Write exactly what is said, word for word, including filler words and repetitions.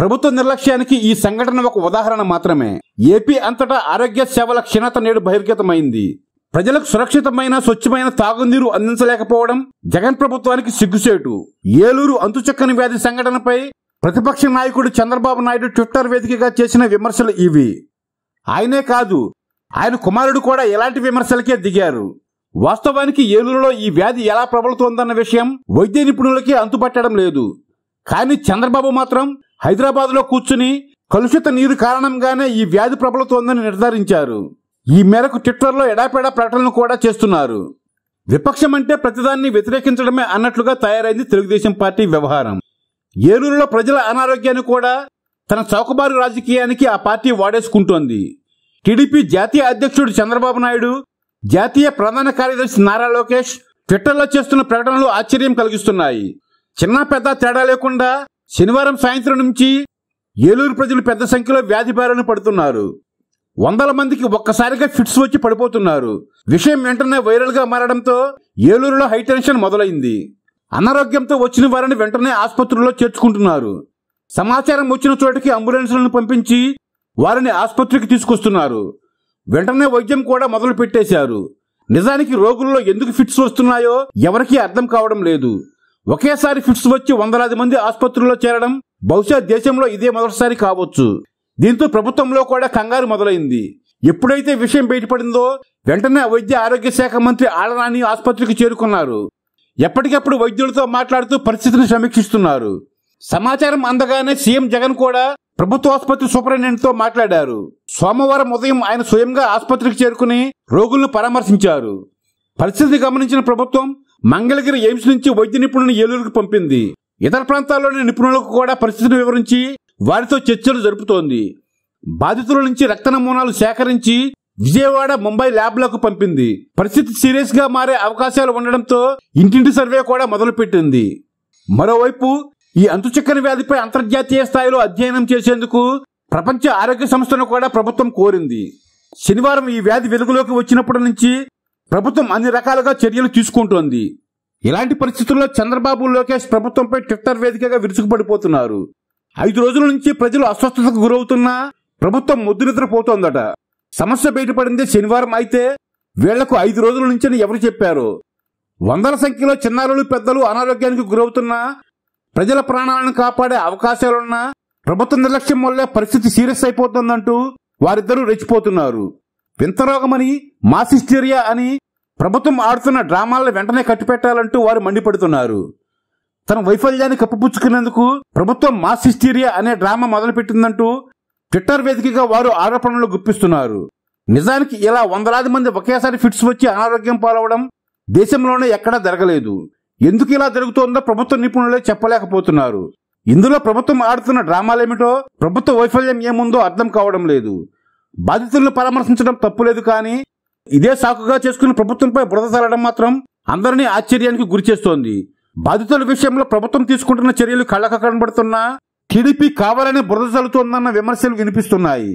ప్రభుత్వ నిర్లక్ష్యానికి ఈ సంఘటన ఒక ఉదాహరణ మాత్రమే. ఏపీ అంతటా ఆరోగ్య సేవల క్షీణత నేడు బహిర్గతమైంది. ప్రజలకు సురక్షితమైన స్వచ్ఛమైన తాగునీరు అందించలేకపోవడం జగన్ ప్రభుత్వానికి సిగ్గుచేటు. ఏలూరు అంతుచక్కని వ్యాధి సంఘటనపై ప్రతిపక్ష నాయకుడు చంద్రబాబు నాయుడు ట్విట్టర్ వేదికగా చేసిన విమర్శలు ఇవి. ఆయనే కాదు, ఆయన కుమారుడు కూడా ఎలాంటి విమర్శలకే దిగారు. వాస్తవానికి ఏలూరులో ఈ వ్యాధి ఎలా ప్రబలుతోందన్న విషయం వైద్య నిపుణులకి అంతుపట్టడం లేదు. కానీ చంద్రబాబు మాత్రం హైదరాబాద్లో కూర్చుని కలుషిత నీరు కారణంగానే ఈ వ్యాధి ప్రబలుతోందని నిర్ధారించారు. ఈ మేరకు ట్విట్టర్లో ఎడాపెడా ప్రకటనలు కూడా చేస్తున్నారు. విపక్షం అంటే ప్రతిదాన్ని వ్యతిరేకించడమే అన్నట్లుగా తయారైంది తెలుగుదేశం పార్టీ వ్యవహారం. ఏలూరులో ప్రజల అనారోగ్యాన్ని కూడా తన చౌకబారు రాజకీయానికి ఆ పార్టీ వాడేసుకుంటోంది. టీడీపీ జాతీయ అధ్యక్షుడు చంద్రబాబు నాయుడు, జాతీయ ప్రధాన కార్యదర్శి నారా లోకేష్ ట్విట్టర్లో చేస్తున్న ప్రకటనలు ఆశ్చర్యం కలిగిస్తున్నాయి. చిన్న పెద్ద తేడా లేకుండా శనివారం సాయంత్రం నుంచి ఏలూరు ప్రజలు పెద్ద సంఖ్యలో వ్యాధి బారిన పడుతున్నారు. వందల మందికి ఒక్కసారిగా ఫిట్స్ వచ్చి పడిపోతున్నారు. విషయం వెంటనే వైరల్గా మారడంతో ఏలూరులో హైటెన్షన్ మొదలైంది. అనారోగ్యంతో వచ్చిన వారిని వెంటనే ఆసుపత్రుల్లో చేర్చుకుంటున్నారు. సమాచారం వచ్చిన చోటికి అంబులెన్సులను పంపించి వారిని ఆసుపత్రికి తీసుకొస్తున్నారు. వెంటనే వైద్యం కూడా మొదలు పెట్టేశారు. నిజానికి రోగుల్లో ఎందుకు ఫిట్స్ వస్తున్నాయో ఎవరికీ అర్థం కావడం లేదు. ఒకేసారి ఫిట్స్ వచ్చి వందలాది మంది ఆసుపత్రుల్లో చేరడం బహుశా దేశంలో ఇదే మొదటిసారి కావచ్చు. దీంతో ప్రభుత్వంలో కూడా కంగారు మొదలైంది. ఎప్పుడైతే విషయం బయటపడిందో వెంటనే వైద్య ఆరోగ్య శాఖ మంత్రి ఆళ్లనాని ఆసుపత్రికి చేరుకున్నారు. ఎప్పటికప్పుడు వైద్యులతో మాట్లాడుతూ పరిస్థితిని సమీక్షిస్తున్నారు. సమాచారం అందగానే సీఎం జగన్ కూడా ప్రభుత్వ ఆసుపత్రి సూపరింటెండెంట్తో మాట్లాడారు. సోమవారం ఉదయం ఆయన స్వయంగా ఆసుపత్రికి చేరుకుని రోగులను పరామర్శించారు. పరిస్థితిని గమనించిన ప్రభుత్వం మంగళగిరి ఎయిమ్స్ నుంచి వైద్య నిపుణులను ఏలూరుకు పంపింది. ఇతర ప్రాంతాల్లోని నిపుణులకు కూడా పరిస్థితిని వివరించి వారితో చర్చలు జరుపుతోంది. బాధితుల నుంచి రక్త నమూనాలు సేకరించి విజయవాడ, ముంబై ల్యాబ్లకు పంపింది. పరిస్థితి సీరియస్ గా మారే అవకాశాలు ఉండడంతో ఇంటింటి సర్వే కూడా మొదలుపెట్టింది. మరోవైపు ఈ అంతుచిక్కని వ్యాధిపై అంతర్జాతీయ స్థాయిలో అధ్యయనం చేసేందుకు ప్రపంచ ఆరోగ్య సంస్థను కూడా ప్రభుత్వం కోరింది. శనివారం ఈ వ్యాధి వెలుగులోకి వచ్చినప్పటి నుంచి ప్రభుత్వం అన్ని రకాలుగా చర్యలు తీసుకుంటోంది. ఇలాంటి పరిస్థితుల్లో చంద్రబాబు, లోకేష్ ప్రభుత్వంపై ట్విట్టర్ వేదికగా విరుచుకుపడిపోతున్నారు. ఐదు రోజుల నుంచి ప్రజలు అస్వస్థతకు గురవుతున్నా ప్రభుత్వం ముద్దునిద్రపోతోందట. సమస్య బయటపడింది శనివారం అయితే వీళ్లకు ఐదు రోజుల నుంచని ఎవరు చెప్పారు? వందల సంఖ్యలో చిన్నారులు, పెద్దలు అనారోగ్యానికి గురవుతున్నా, ప్రజల ప్రాణాలను కాపాడే అవకాశాలున్నా ప్రభుత్వ నిర్లక్ష్యం వల్లే పరిస్థితి సీరియస్ అయిపోతుందంటూ వారిద్దరూ రెచ్చిపోతున్నారు. వింత రోగమని, మాస్ హిస్టీరియా అని ప్రభుత్వం ఆడుతున్న డ్రామాలను వెంటనే కట్టిపెట్టాలంటూ వారు మండిపడుతున్నారు. తన వైఫల్యాన్ని కప్పిపుచ్చుకునేందుకు ప్రభుత్వం మాస్ హిస్టీరియా అనే డ్రామా మొదలుపెట్టిందంటూ ట్విట్టర్ వేదికగా వారు ఆరోపణలు గుప్పిస్తున్నారు. నిజానికి ఇలా వందలాది మంది ఒకేసారి ఫిట్స్ వచ్చి అనారోగ్యం పాలవడం దేశంలోనే ఎక్కడా జరగలేదు. ఎందుకు ఇలా జరుగుతోందో ప్రభుత్వ నిపుణులే చెప్పలేకపోతున్నారు. ఇందులో ప్రభుత్వం ఆడుతున్న డ్రామాలేమిటో, ప్రభుత్వ వైఫల్యం ఏముందో అర్థం కావడం లేదు. బాధితులను పరామర్శించడం తప్పులేదు, కానీ ఇదే సాకుగా చేసుకుని ప్రభుత్వంపై బురద చల్లడం మాత్రం అందరినీ ఆశ్చర్యానికి గురిచేస్తోంది. బాధితుల విషయంలో ప్రభుత్వం తీసుకుంటున్న చర్యలు కళ్ళకు కనబడుతున్నా టీడీపీ కావాలనే బురద చల్లుతోందన్న విమర్శలు వినిపిస్తున్నాయి.